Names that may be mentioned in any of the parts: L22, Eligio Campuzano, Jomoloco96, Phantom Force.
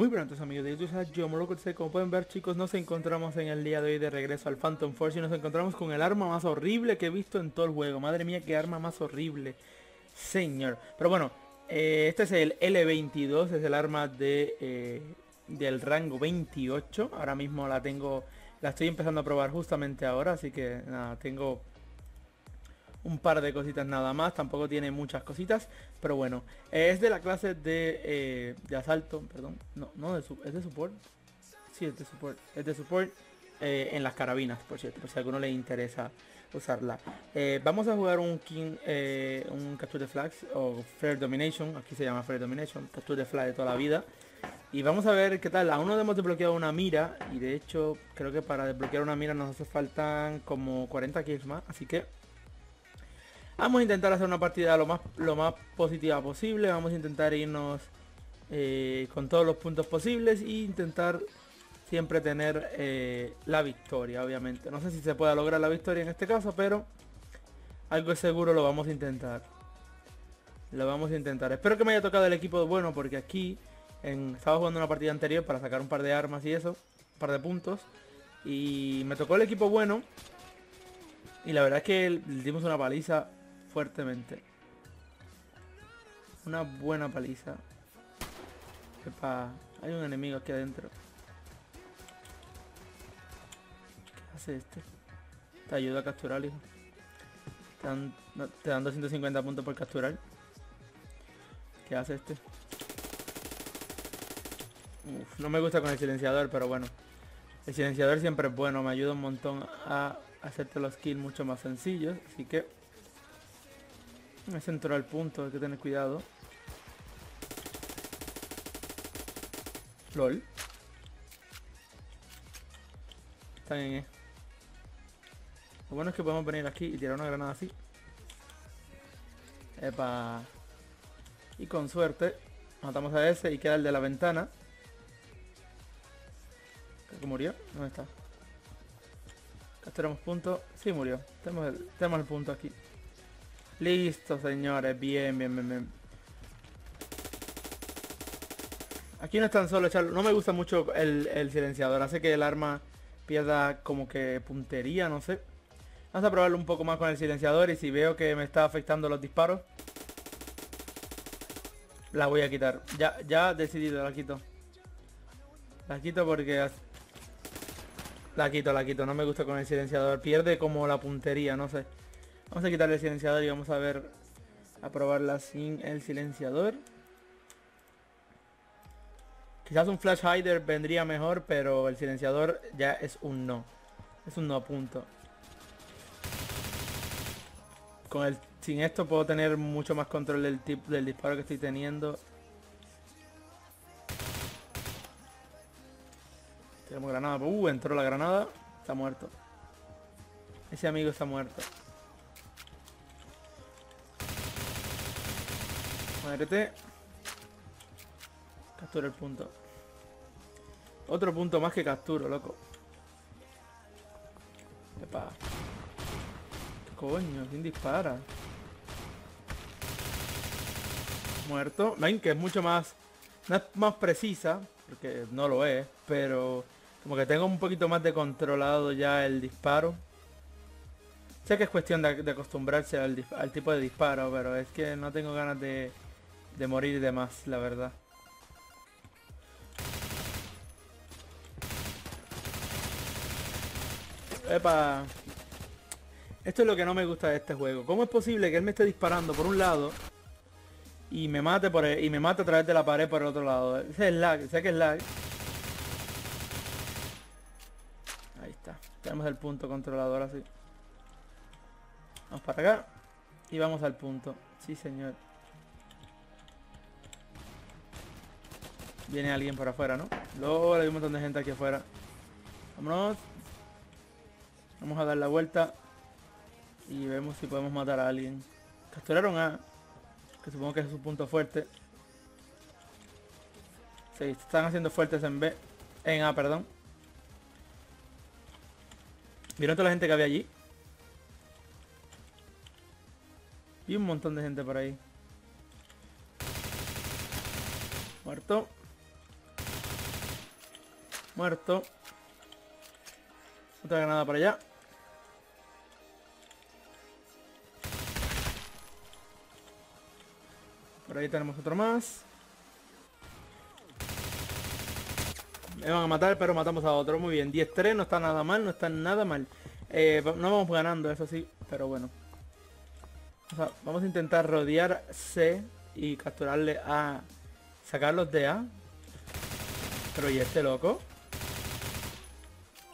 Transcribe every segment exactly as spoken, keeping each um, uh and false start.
Muy buenas amigos de YouTube, soy Jomoloco noventa y seis. Como pueden ver chicos, nos encontramos en el día de hoy de regreso al Phantom Force y nos encontramos con el arma más horrible que he visto en todo el juego. Madre mía, qué arma más horrible, señor. Pero bueno, eh, este es el L veintidós, es el arma de, eh, del rango veintiocho. Ahora mismo la tengo, la estoy empezando a probar justamente ahora, así que nada, tengo un par de cositas nada más, tampoco tiene muchas cositas, pero bueno, eh, es de la clase de, eh, de asalto, perdón, no, no, de es de support, sí, es de support, es de support eh, en las carabinas, por cierto, por si a alguno le interesa usarla. Eh, vamos a jugar un king, eh, un capture the flags o fair domination, aquí se llama fair domination, capture the flag de toda la vida, y vamos a ver qué tal. Aún no hemos desbloqueado una mira, y de hecho, creo que para desbloquear una mira nos hace faltan como cuarenta kills más, así que vamos a intentar hacer una partida lo más, lo más positiva posible. Vamos a intentar irnos eh, con todos los puntos posibles e intentar siempre tener eh, la victoria, obviamente. No sé si se pueda lograr la victoria en este caso, pero algo seguro lo vamos a intentar. Lo vamos a intentar. Espero que me haya tocado el equipo bueno, porque aquí en, estaba jugando una partida anterior para sacar un par de armas y eso, un par de puntos, y me tocó el equipo bueno, y la verdad es que le dimos una paliza fuertemente, una buena paliza. Epa, hay un enemigo aquí adentro. ¿Qué hace este? Te ayuda a capturar, hijo. Te dan, no, te dan doscientos cincuenta puntos por capturar. ¿Qué hace este? Uf, no me gusta con el silenciador, pero bueno, el silenciador siempre es bueno, me ayuda un montón a hacerte los kills mucho más sencillos. Así que me centro al punto, hay que tener cuidado. LOL. Está bien, eh. Lo bueno es que podemos venir aquí y tirar una granada así. Epa. Y con suerte matamos a ese y queda el de la ventana. Creo que murió. ¿Dónde está? Capturamos punto. Sí, murió. Tenemos el, tenemos el punto aquí. Listo, señores, bien, bien, bien, bien. Aquí no es tan solo echarlo. No me gusta mucho el, el silenciador, hace que el arma pierda como que puntería, no sé. Vamos a probarlo un poco más con el silenciador, y si veo que me está afectando los disparos, la voy a quitar. Ya, ya decidido, la quito. La quito porque... La quito, la quito, no me gusta con el silenciador. Pierde como la puntería, no sé. Vamos a quitarle el silenciador y vamos a ver, a probarla sin el silenciador. Quizás un flash hider vendría mejor, pero el silenciador ya es un no. Es un no, punto. Con el, sin esto puedo tener mucho más control del, tip, del disparo que estoy teniendo. Tenemos granada. Uh, entró la granada. Está muerto. Ese amigo está muerto. Muérete. Captura el punto. Otro punto más que capturo, loco. Epa. ¿Qué coño? ¿Quién dispara? Muerto. Ven que es mucho más... No es más precisa, porque no lo es, pero como que tengo un poquito más de controlado ya el disparo. Sé que es cuestión de, de acostumbrarse al, al tipo de disparo, pero es que no tengo ganas de... de morir de más, la verdad. Epa. Esto es lo que no me gusta de este juego. ¿Cómo es posible que él me esté disparando por un lado y me mate por el, y me mate a través de la pared por el otro lado? Ese es lag, sé que es lag. Ahí está. Tenemos el punto controlador así. Vamos para acá y vamos al punto. Sí, señor. Viene alguien por afuera, ¿no? Luego hay un montón de gente aquí afuera. Vámonos. Vamos a dar la vuelta y vemos si podemos matar a alguien. Capturaron a... que supongo que es su punto fuerte. Sí, están haciendo fuertes en B. En A, perdón. ¿Vieron toda la gente que había allí? Y un montón de gente por ahí. Muerto. Muerto. Otra granada para allá. Por ahí tenemos otro más. Me van a matar, pero matamos a otro. Muy bien, diez tres, no está nada mal, no está nada mal. Eh, no vamos ganando, eso sí, pero bueno. O sea, vamos a intentar rodear C y capturarle A. Sacarlos de A. Pero y este loco.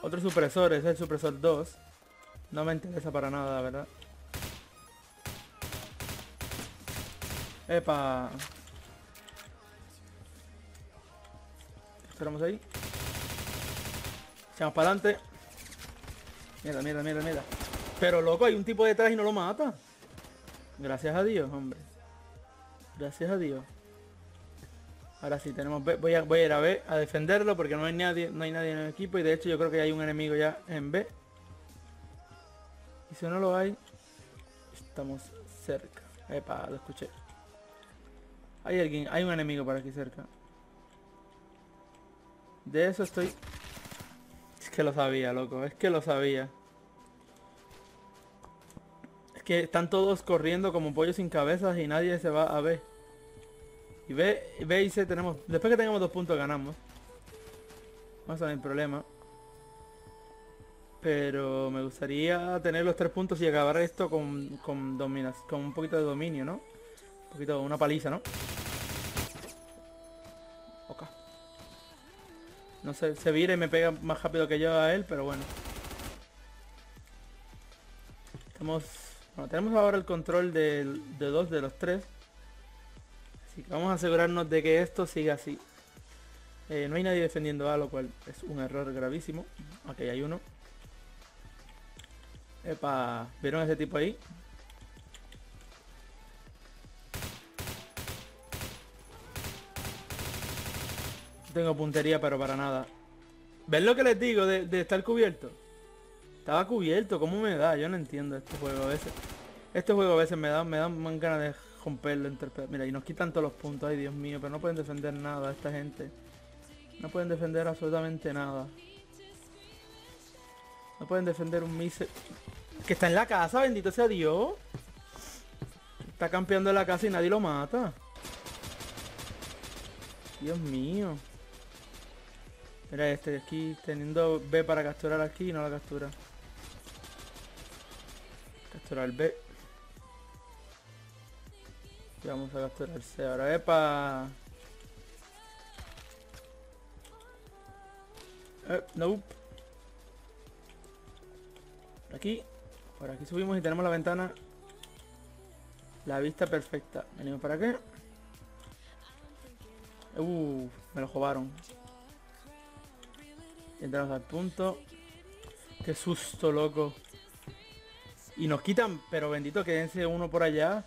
Otro supresor, ese es el supresor dos. No me interesa para nada, ¿verdad? Epa. Esperamos ahí. Echamos para adelante. Mira, mira, mira, mira. Pero loco, hay un tipo detrás y no lo mata. Gracias a Dios, hombre. Gracias a Dios. Ahora sí, tenemos B. Voy a, voy a ir a B a defenderlo porque no hay nadie, no hay nadie en el equipo. Y de hecho yo creo que hay un enemigo ya en B. Y si no lo hay, estamos cerca. Epa, lo escuché. Hay alguien, hay un enemigo por aquí cerca. De eso estoy... Es que lo sabía, loco. Es que lo sabía. Que están todos corriendo como pollos sin cabezas y nadie se va a B. Y B, B y C tenemos... Después que tengamos dos puntos ganamos. No es el problema. Pero me gustaría tener los tres puntos y acabar esto con, con, con un poquito de dominio, ¿no? Un poquito, una paliza, ¿no? Ok. No sé, se vira y me pega más rápido que yo a él, pero bueno. Estamos... Bueno, tenemos ahora el control de, de dos de los tres. Así que vamos a asegurarnos de que esto siga así. Eh, no hay nadie defendiendo A, lo cual es un error gravísimo. Ok, hay uno. Epa, ¿vieron a ese tipo ahí? No tengo puntería, pero para nada. ¿Ven lo que les digo de, de estar cubierto? Estaba cubierto, ¿cómo me da? Yo no entiendo este juego a veces. Este juego a veces me dan me dan más ganas de romperlo. Mira, y nos quitan todos los puntos, ay Dios mío, pero no pueden defender nada esta gente. No pueden defender absolutamente nada. No pueden defender un miser... Que está en la casa, bendito sea Dios. Está campeando en la casa y nadie lo mata. Dios mío. Mira este de aquí, teniendo B para capturar aquí y no la captura. Capturar B. Y vamos a capturar C ahora. ¡Epa! Eh, no. Por aquí. Por aquí subimos y tenemos la ventana. La vista perfecta. Venimos para acá. Uh, me lo robaron. Entramos al punto. ¡Qué susto, loco! Y nos quitan, pero bendito, quédense uno por allá.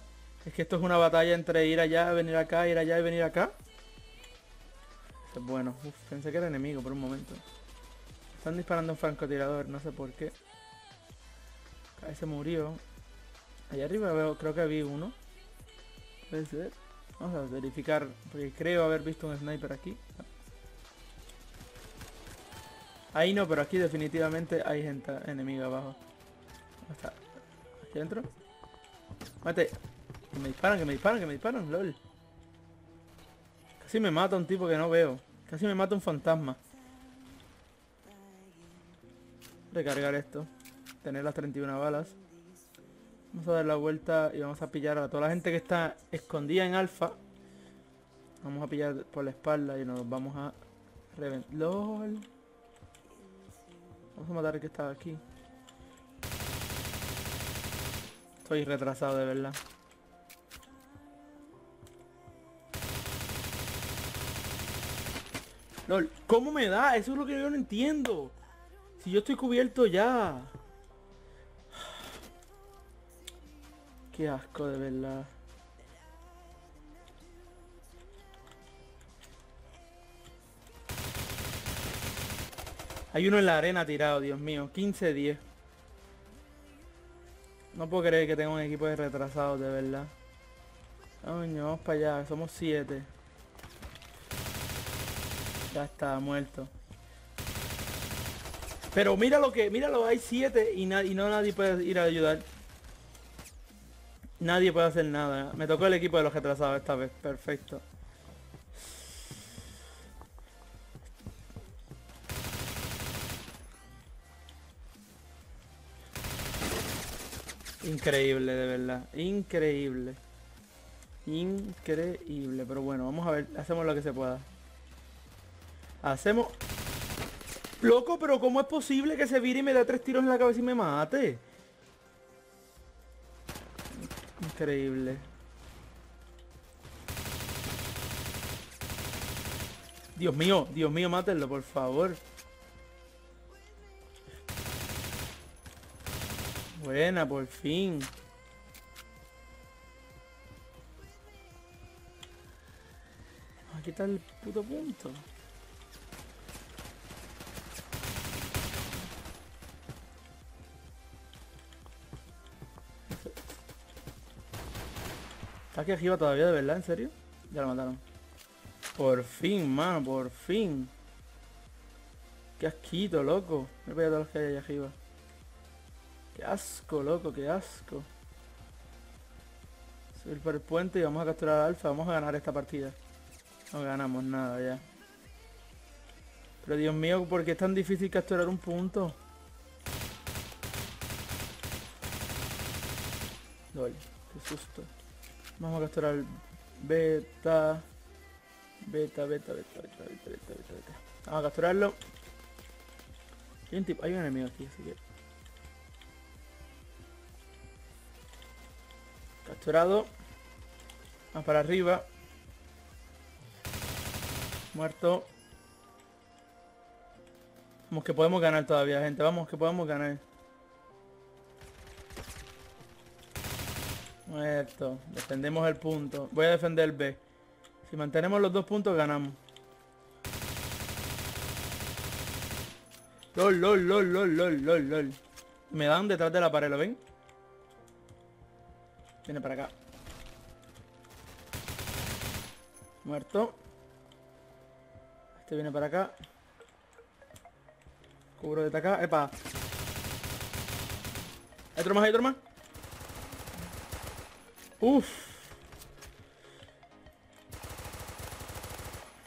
Es que esto es una batalla entre ir allá, venir acá, ir allá y venir acá. Eso es bueno. Uf, pensé que era enemigo por un momento. Están disparando un francotirador, no sé por qué. Ahí se murió. Allá arriba veo, creo que vi uno. Puede ser. Vamos a verificar, porque creo haber visto un sniper aquí. Ahí no, pero aquí definitivamente hay gente enemiga abajo. Está aquí adentro. Mate. Que me disparan, que me disparan, que me disparan, lol. Casi me mata un tipo que no veo. Casi me mata un fantasma. Recargar esto. Tener las treinta y una balas. Vamos a dar la vuelta y vamos a pillar a toda la gente que está escondida en alfa. Vamos a pillar por la espalda y nos vamos a reventar. Lol. Vamos a matar al que estaba aquí. Estoy retrasado de verdad. LOL, ¿cómo me da? Eso es lo que yo no entiendo. Si yo estoy cubierto ya. Qué asco de verdad. Hay uno en la arena tirado, Dios mío. quince diez. No puedo creer que tenga un equipo de retrasados, de verdad. Coño, vamos para allá. Somos siete. Ya está, muerto. Pero mira lo que, míralo, hay siete y, na y no nadie puede ir a ayudar. Nadie puede hacer nada. Me tocó el equipo de los retrasados esta vez. Perfecto. Increíble, de verdad. Increíble. Increíble. Pero bueno, vamos a ver. Hacemos lo que se pueda. Hacemos... Loco, pero ¿cómo es posible que se vire y me da tres tiros en la cabeza y me mate? Increíble. Dios mío, Dios mío, mátenlo, por favor. Buena, por fin. Aquí está el puto punto. Está aquí arriba todavía, de verdad, ¿en serio? Ya lo mataron. Por fin, mano, por fin. Qué asquito, loco. Me he pegado a los que hay allá arriba. Qué asco, loco, qué asco. Subir por el puente y vamos a capturar a Alfa. Vamos a ganar esta partida. No ganamos nada ya. Pero Dios mío, ¿por qué es tan difícil capturar un punto? Dole, qué susto. Vamos a capturar el beta. Beta, beta, beta, beta, beta, beta, beta. Vamos a capturarlo. Hay un tipo, hay un enemigo aquí, así que... capturado. Más para arriba. Muerto. Vamos que podemos ganar todavía, gente. Vamos que podemos ganar. Muerto. Defendemos el punto. Voy a defender el B. Si mantenemos los dos puntos, ganamos. Lol, lol, lol, lol, lol, lol, lol. Me dan detrás de la pared, ¿lo ven? Viene para acá. Muerto. Este viene para acá. Cubro de acá. ¡Epa! Hay otro más, hay otro más. ¡Uf!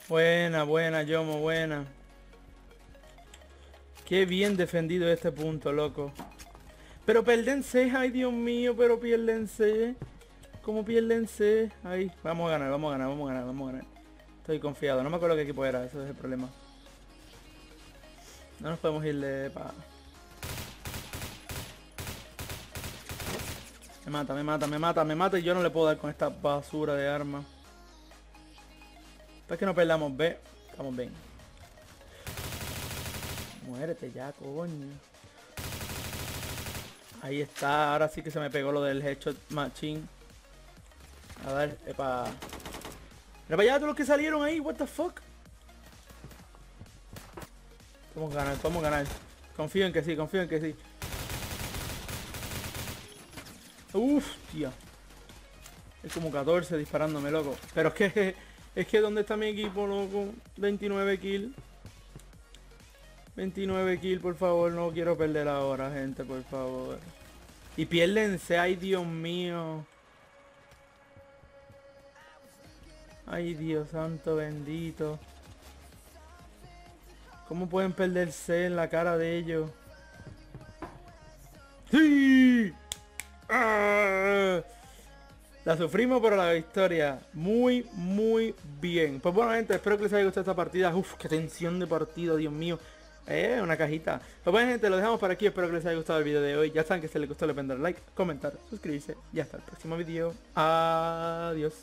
Buena, buena, Yomo, buena. Qué bien defendido este punto, loco. Pero pierdense, ay Dios mío, pero pierdense. ¿Cómo pierdense? Ay, vamos a ganar, vamos a ganar, vamos a ganar, vamos a ganar. Estoy confiado, no me acuerdo qué equipo era, eso es el problema. No nos podemos ir de... pa. Me mata, me mata, me mata, me mata y yo no le puedo dar con esta basura de arma. Para que no perdamos B, estamos bien. Muérete ya, coño. Ahí está, ahora sí que se me pegó lo del headshot machine. A ver, epa. Mira para allá todos los que salieron ahí, what the fuck. Podemos ganar, podemos ganar. Confío en que sí, confío en que sí. Uff, tía. Es como catorce disparándome, loco. Pero es que, es que ¿dónde está mi equipo, loco? veintinueve kills. veintinueve kills, por favor, no quiero perder ahora, gente, por favor. Y piérdense, ay Dios mío. Ay Dios santo bendito. ¿Cómo pueden perderse en la cara de ellos? ¡Sí! ¡Ah! La sufrimos, pero la victoria. Muy, muy bien. Pues bueno, gente, espero que les haya gustado esta partida. Uf, qué tensión de partido, Dios mío. Eh, una cajita. Pues bueno, gente, lo dejamos por aquí. Espero que les haya gustado el video de hoy. Ya saben que si les gustó, le pueden dar like, comentar, suscribirse. Y hasta el próximo video. Adiós.